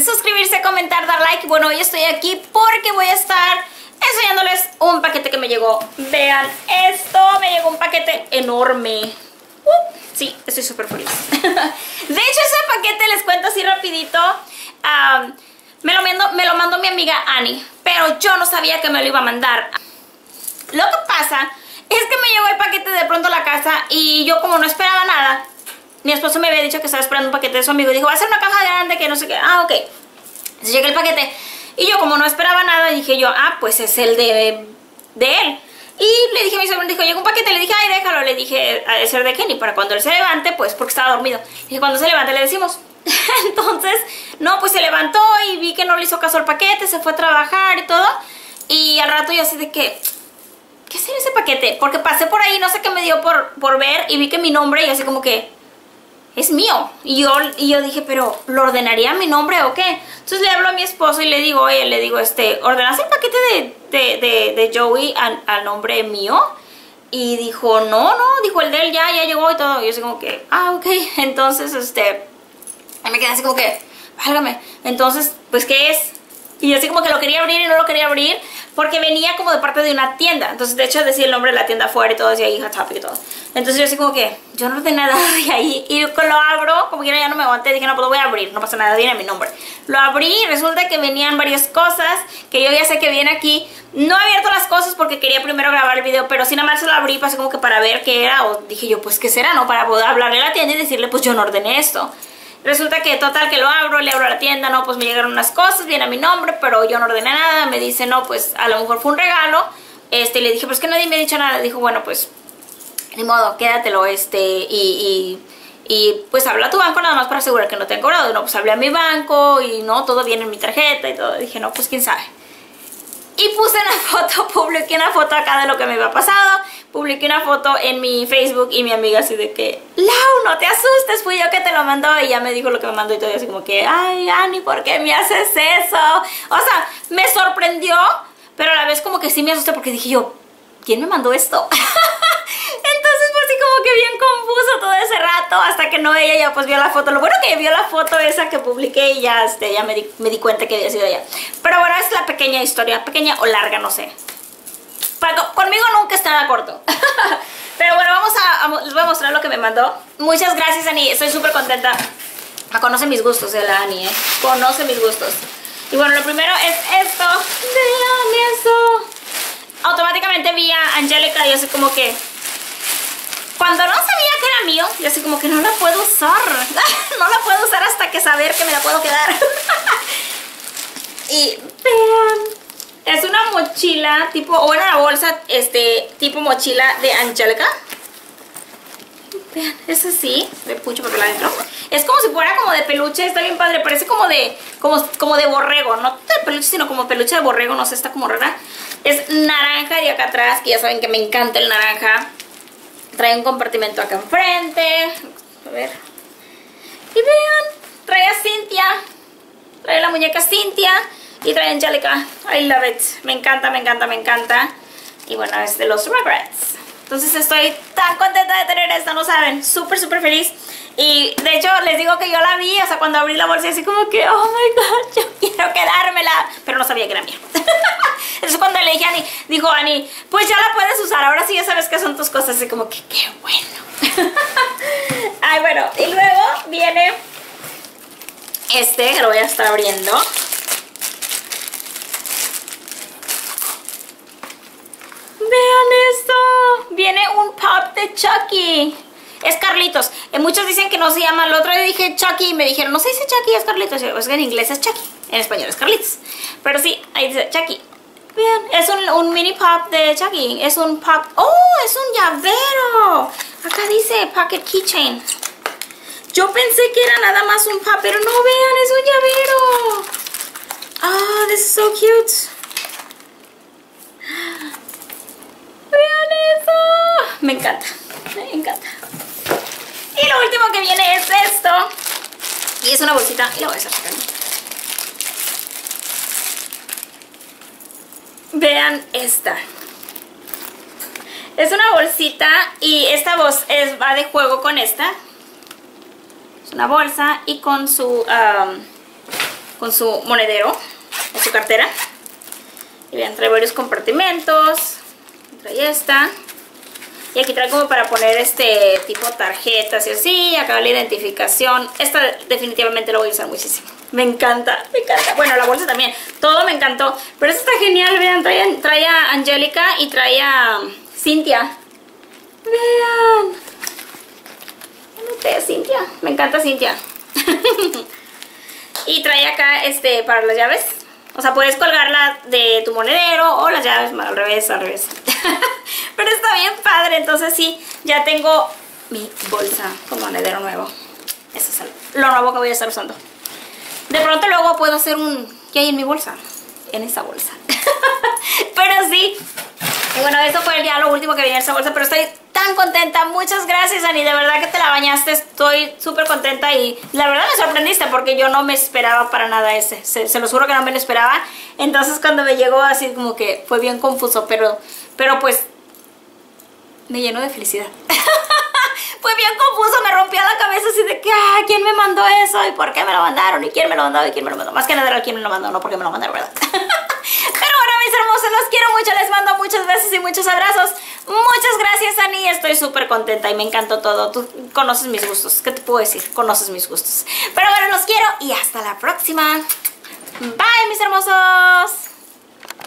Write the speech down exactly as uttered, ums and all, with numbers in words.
recuerden suscribirse, comentar, dar like. Bueno, hoy estoy aquí porque voy a estar enseñándoles un paquete que me llegó. Vean esto, me llegó un paquete enorme. uh, Sí, estoy súper feliz. De hecho, ese paquete, les cuento así rapidito, um, me, lo mando, me lo mandó mi amiga Annie, pero yo no sabía que me lo iba a mandar. Lo que pasa es que me llegó el paquete de pronto a la casa y yo, como no esperaba nada, mi esposo me había dicho que estaba esperando un paquete de su amigo y dijo, va a ser una caja grande que no sé qué. Ah, ok. Entonces llega el paquete y yo, como no esperaba nada, dije yo, ah, pues es el de, de él. Y le dije a mi sobrino, dijo, llegó un paquete, le dije, ay, déjalo, le dije, ha de ser de Kenny, para cuando él se levante, pues, porque estaba dormido. Le dije, cuando se levante le decimos. Entonces, no, pues se levantó y vi que no le hizo caso al paquete, se fue a trabajar y todo. Y al rato yo así de que, ¿qué será ese paquete? Porque pasé por ahí, no sé qué me dio por, por ver, y vi que mi nombre, y así como que, es mío. Y yo, y yo dije, pero ¿lo ordenaría mi nombre o qué? Entonces le hablo a mi esposo y le digo, oye, le digo, este, ¿ordenaste el paquete de, de, de, de Joey al, al nombre mío? Y dijo, no, no, dijo el de él, ya, ya llegó y todo. Y yo así como que, ah, ok. Entonces, este, me quedé así como que, válgame. Entonces, pues, ¿qué es? Y así como que lo quería abrir y no lo quería abrir, porque venía como de parte de una tienda. Entonces, de hecho, decía el nombre de la tienda afuera y todo, decía ahí Hot Topic y todo. Entonces yo así como que, yo no ordené nada de ahí. Y lo abro, como que ya no me aguanté, dije, no, pues lo voy a abrir, no pasa nada, viene mi nombre. Lo abrí y resulta que venían varias cosas que yo ya sé que viene aquí. No he abierto las cosas porque quería primero grabar el video, pero sin nada más lo abrí, pasé como que para ver qué era, o dije yo, pues, ¿qué será? No, para poder hablarle a la tienda y decirle, pues, yo no ordené esto. Resulta que total que lo abro, le abro a la tienda, no, pues me llegaron unas cosas, viene a mi nombre, pero yo no ordené nada. Me dice, no, pues a lo mejor fue un regalo. Este, le dije, pues que nadie me ha dicho nada. Dijo, bueno, pues, ni modo, quédatelo, este, y, y, y pues habla a tu banco nada más para asegurar que no te han cobrado. No, pues hablé a mi banco y no, todo viene en mi tarjeta y todo. Dije, no, pues quién sabe. Y puse una foto, publiqué una foto acá de lo que me había pasado, publiqué una foto en mi Facebook y mi amiga así de que, Lau, no te asustes, fui yo que te lo mandó. Y ya me dijo lo que me mandó y todo, así como que, ay, Annie, ¿por qué me haces eso? O sea, me sorprendió, pero a la vez como que sí me asusté porque dije yo, ¿quién me mandó esto? Entonces fue así como que bien confuso todo ese rato, hasta que no, ella ya pues vio la foto. Lo bueno que vio la foto esa que publiqué y ya, este, ya me di, me di cuenta que había sido ella. Pero bueno, es la pequeña historia, pequeña o larga, no sé. Pero conmigo nunca está corto. Pero bueno, vamos a, a, les voy a mostrar lo que me mandó. Muchas gracias, Annie, estoy súper contenta. Conoce mis gustos, de la Annie, ¿eh? Conoce mis gustos. Y bueno, lo primero es esto. Vean eso. Automáticamente vi a Angélica y así como que, cuando no sabía que era mío, yo así como que no la puedo usar. No la puedo usar hasta que saber que me la puedo quedar. Y vean, es una mochila tipo, o bueno, una bolsa, este, tipo mochila de Angélica. Vean, es así, de pucho papel adentro. Es como si fuera como de peluche, está bien padre, parece como de, como, como de borrego, no de peluche, sino como peluche de borrego, no sé, está como rara. Es naranja y acá atrás, que ya saben que me encanta el naranja. Trae un compartimento acá enfrente. A ver. Y vean, trae a Cynthia. Trae la muñeca Cynthia. Y trae a Angélica. I love it. Me encanta, me encanta, me encanta. Y bueno, es de los Rugrats. Entonces estoy tan contenta de tener esta, no saben. Súper, súper feliz. Y de hecho, les digo que yo la vi, o sea, cuando abrí la bolsa, así como que, oh my god, yo quiero quedármela. Pero no sabía que era mía. Eso cuando le dije a Annie, dijo Annie, pues ya la puedes usar, ahora sí ya sabes qué son tus cosas. Así como que, qué bueno. Ay, bueno, y luego viene este, que lo voy a estar abriendo. Vean esto. Viene un pop de Chucky. Es Carlitos. Eh, muchos dicen que no se llama. El otro día dije Chucky y me dijeron, no se dice Chucky, es Carlitos. Es que en inglés es Chucky, en español es Carlitos. Pero sí, ahí dice Chucky. Bien, es un, un mini pop de Chucky. Es un pop. ¡Oh! Es un llavero. Acá dice Pocket Keychain. Yo pensé que era nada más un pop, pero no, vean, es un llavero. ¡Ah! Oh, this is so cute. ¡Vean eso! Me encanta, me encanta. Y lo último que viene es esto. Y es una bolsita. Y la voy a estar sacando. Vean esta. Es una bolsita y esta voz es, va de juego con esta. Es una bolsa y con su um, con su monedero o su cartera. Y vean, trae varios compartimentos. Trae esta. Y aquí trae como para poner este tipo de tarjetas y así. Acá la identificación. Esta definitivamente la voy a usar muchísimo. Me encanta, me encanta. Bueno, la bolsa también. Todo me encantó. Pero esta está genial, vean. Trae, trae a Angélica y trae a Cynthia. Vean. ¿Dónde está Cynthia? Me encanta Cynthia. Y trae acá este para las llaves. O sea, puedes colgarla de tu monedero o las llaves al revés, al revés. Pero está bien padre, entonces sí, ya tengo mi bolsa con monedero nuevo. Eso es lo nuevo que voy a estar usando. De pronto luego puedo hacer un... ¿Qué hay en mi bolsa? En esta bolsa. Pero sí. Y bueno, esto fue ya lo último que venía en esta bolsa, pero estoy tan contenta. Muchas gracias, Annie, de verdad que te la bañaste. Estoy súper contenta y la verdad me sorprendiste porque yo no me esperaba para nada ese. Se, se los juro que no me lo esperaba. Entonces cuando me llegó así como que fue bien confuso, pero, pero pues me llenó de felicidad. Fue bien confuso, me rompió la cabeza así de que, ah, ¿quién me mandó eso? ¿Y por qué me lo mandaron? ¿Y quién me lo mandó? ¿Y quién me lo mandó? Más que nada, ¿quién me lo mandó? No, porque me lo mandaron, ¿verdad? Pero bueno, mis hermosos, los quiero mucho, les mando muchos besos y muchos abrazos. Muchas gracias, Annie, estoy súper contenta y me encantó todo. Tú conoces mis gustos, ¿qué te puedo decir? Conoces mis gustos. Pero bueno, los quiero y hasta la próxima. Bye, mis hermosos.